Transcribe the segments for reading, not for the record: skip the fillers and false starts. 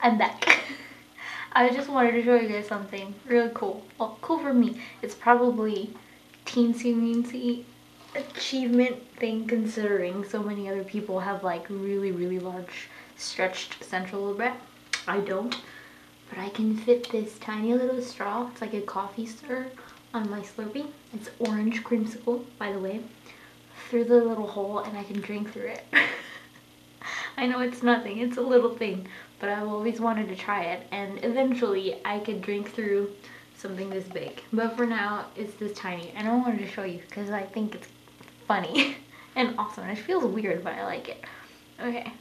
I'm back. I just wanted to show you guys something really cool. Well, cool for me. It's probably teensy-weensy achievement thing considering so many other people have like really large stretched central labret. I don't. But I can fit this tiny little straw, it's like a coffee stirrer, on my Slurpee. It's orange creamsicle, by the way, through the little hole, and I can drink through it. I know it's nothing, it's a little thing, but I've always wanted to try it, and eventually I could drink through something this big. But for now, it's this tiny, and I wanted to show you because I think it's funny and awesome, and it feels weird, but I like it. Okay.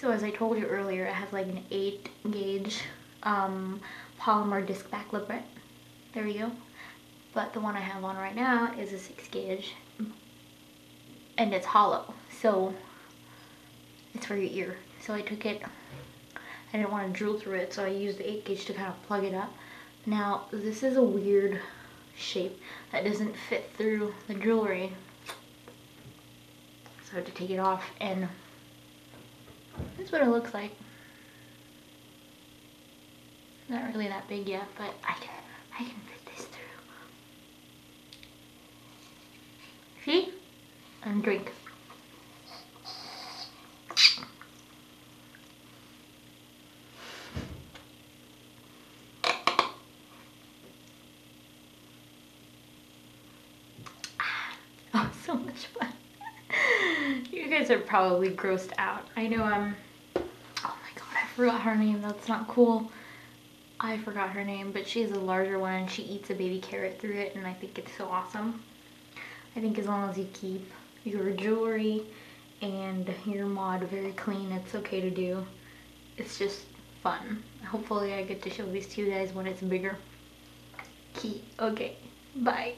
So as I told you earlier, it has like an 8-gauge polymer disc back labret. There we go. But the one I have on right now is a 6-gauge, and it's hollow, so it's for your ear. So I took it, I didn't want to drill through it, so I used the 8-gauge to kind of plug it up. Now this is a weird shape that doesn't fit through the jewelry, so I had to take it off, and that's what it looks like. Not really that big yet, but I can fit this through. See? And drink. Oh, so much fun. You guys are probably grossed out. I know I'm... Oh my god, I forgot her name. That's not cool. I forgot her name, but she's a larger one and she eats a baby carrot through it, and I think it's so awesome. I think as long as you keep your jewelry and your mod very clean, it's okay to do. It's just fun. Hopefully I get to show these to you guys when it's bigger. Okay, bye.